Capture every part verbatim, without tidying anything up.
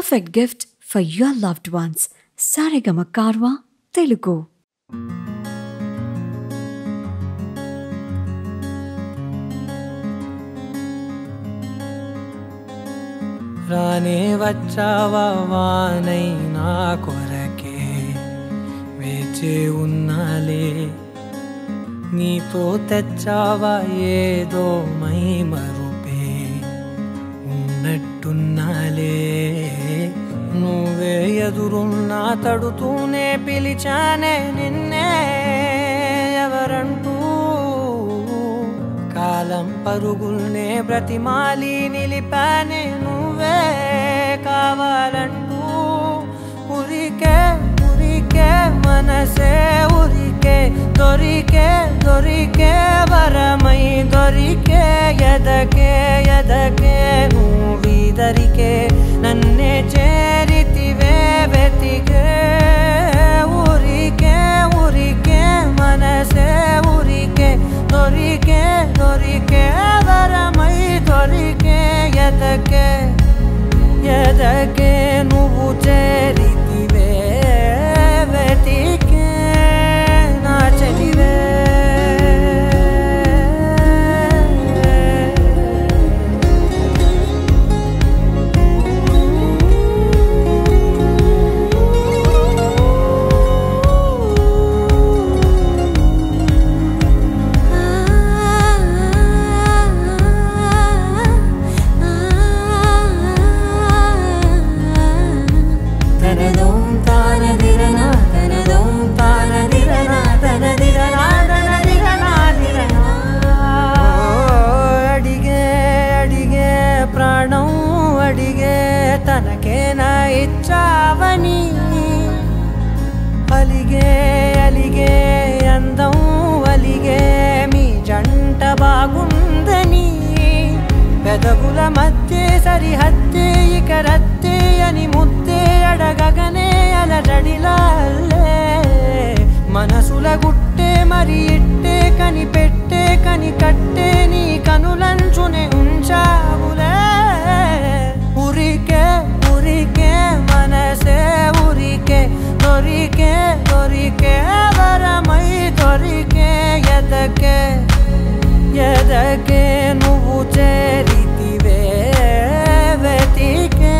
perfect gift for your loved ones. Saregama Karwa Telugu. రానే వచ్చావా వానై నా కొరకే వేచి ఉన్నాలే నీతో తెచ్చావా ఏదో మైమరుపే ఉన్నట్టున్నాలే నువ్వే ఎదురున్నా తడుతూనే పిలిచానే నిన్నే ఎవరంటూ కాలం పరుగుల్నే బ్రతిమాలి నిలిపానే నువ్వే కావాలంటూ ఉరికే ఉరికే మనసే ఉరికే దొరికే దొరికే వరమై దొరికే ఎదకే ఎదకే నువ్విదరికే నన్నే చేరితివే వెతికే ఉరికే ఉరికే మనసే ఉరికే దొరికే దొరికే వరమై దొరికే ఎదకే ఎదకే నువ్వు చేరితివే వెతికే నా చెలివే ఇచ్చావని అలిగే అలిగే అందం అలిగే మీ జంట బాగుందని పెదవుల మధ్య సరిహద్దే ఇక రద్దే అని ముద్దే అడగగనే అలజడిలాలే మనసుల గుట్టే మరి ఇట్టే కనిపెట్టే కని కట్టే నీ కనులంచునే ఉంచావులే ఉరికే ఉరికే మనసే ఉరికే దొరికే దొరికే వరమై దొరికే ఎదకే ఎదకే నువ్వు చేరితివే వెతికే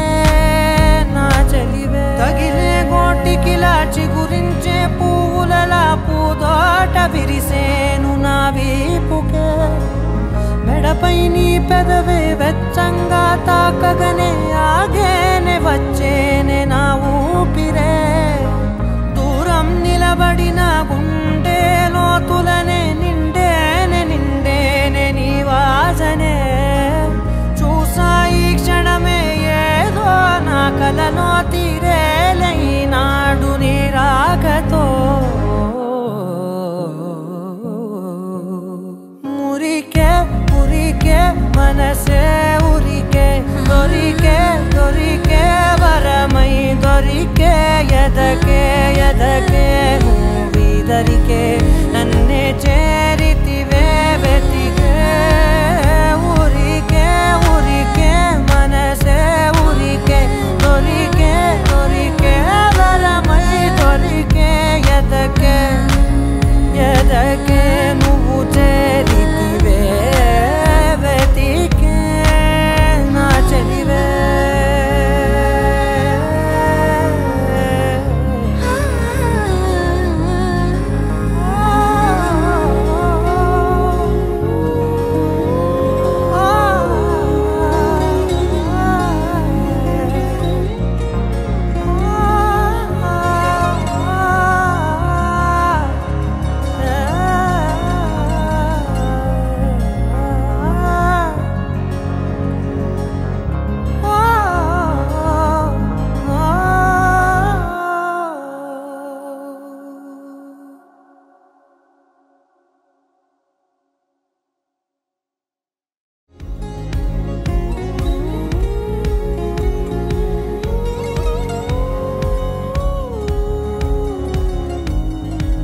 నా చెలివే తగిలే గోటికిలా చిగురించే పువ్వులలా పూదోట విరిసేను నా వీపుకే మెడపై నీ పెదవే వెచ్చంగా తాకగనే ఆగేనే